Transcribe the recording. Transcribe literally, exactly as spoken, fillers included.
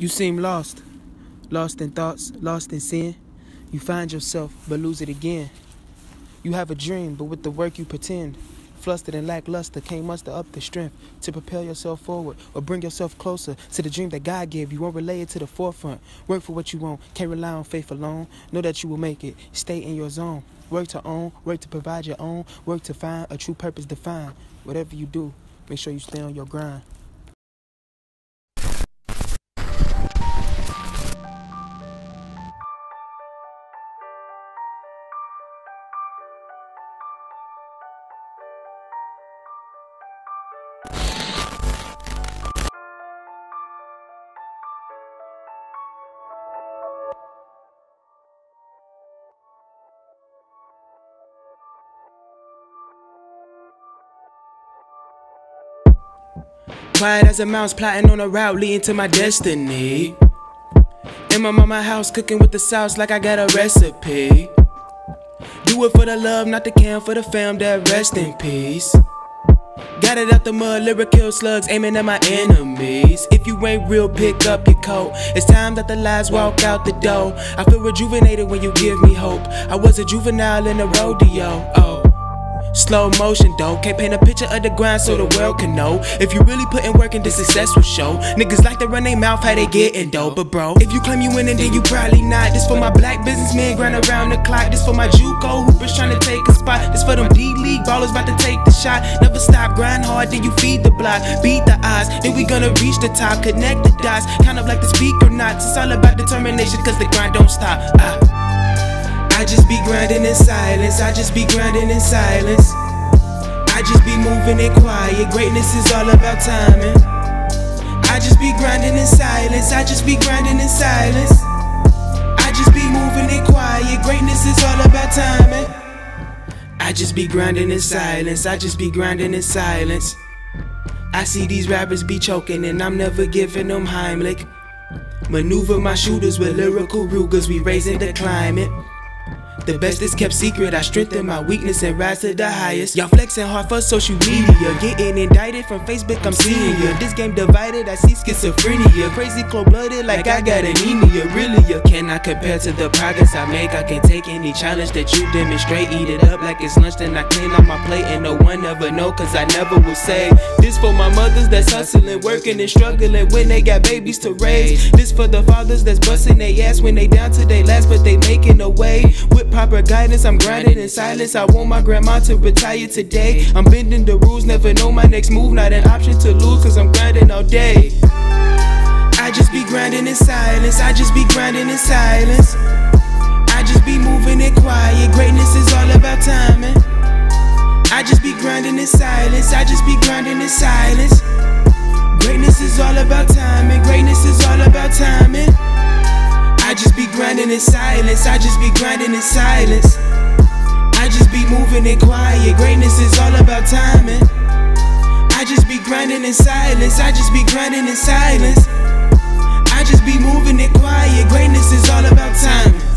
You seem lost, lost in thoughts, lost in sin. You find yourself, but lose it again. You have a dream, but with the work you pretend. Flustered and lackluster, can't muster up the strength to propel yourself forward or bring yourself closer to the dream that God gave you. Won't relay it to the forefront. Work for what you want. Can't rely on faith alone. Know that you will make it. Stay in your zone. Work to own. Work to provide your own. Work to find a true purpose defined. Whatever you do, make sure you stay on your grind. Quiet as a mouse, plotting on a route leading to my destiny. In my mama house, cooking with the sauce like I got a recipe. Do it for the love, not the can, for the fam that rest in peace. Got it out the mud, lyric kill slugs, aiming at my enemies. If you ain't real, pick up your coat. It's time that the lies walk out the door. I feel rejuvenated when you give me hope. I was a juvenile in a rodeo, oh. Slow motion though, can't paint a picture of the grind so the world can know. If you really put in work and the success will show. Niggas like to run they mouth how they gettin' dough. But bro, if you claim you winning then you probably not. This for my black businessmen grind around the clock. This for my Juco hoopers trying to take a spot. This for them D-League ballers about to take the shot. Never stop, grind hard then you feed the block. Beat the odds, then we gonna reach the top. Connect the dots, count up like the speaker knots. It's all about determination cause the grind don't stop. ah. I just be grinding in silence, I just be grinding in silence. I just be moving in quiet, greatness is all about timing. I just be grinding in silence, I just be grinding in silence. I just be moving in quiet, greatness is all about timing. I just be grinding in silence, I just be grinding in silence. I see these rappers be choking and I'm never giving them Heimlich. Maneuver my shooters with lyrical Rugers, we raising the climate. The best is kept secret, I strengthen my weakness and rise to the highest. Y'all flexing hard for social media, getting indicted from Facebook, I'm seeing ya. This game divided, I see schizophrenia. Crazy cold-blooded like I got anemia, really ya. Cannot compare to the progress I make, I can take any challenge that you demonstrate. Eat it up like it's lunch, then I clean up my plate. And no one ever know, cause I never will say. This for my mothers that's hustling, working and struggling when they got babies to raise. This for the fathers that's busting they ass when they down to they last, but they making a way. With proper guidance, I'm grinding in silence. I want my grandma to retire today. I'm bending the rules, never know my next move. Not an option to lose, cause I'm grinding all day. I just be grinding in silence, I just be grinding in silence. I just be moving in quiet, greatness is all about timing. I just be grinding in silence, I just be grinding in silence. Greatness is all about timing, greatness is all about timing. I just be grinding in silence, I just be grinding in silence. I just be moving in quiet, greatness is all about timing. I just be grinding in silence, I just be grinding in silence. I just be moving in quiet, greatness is all about timing.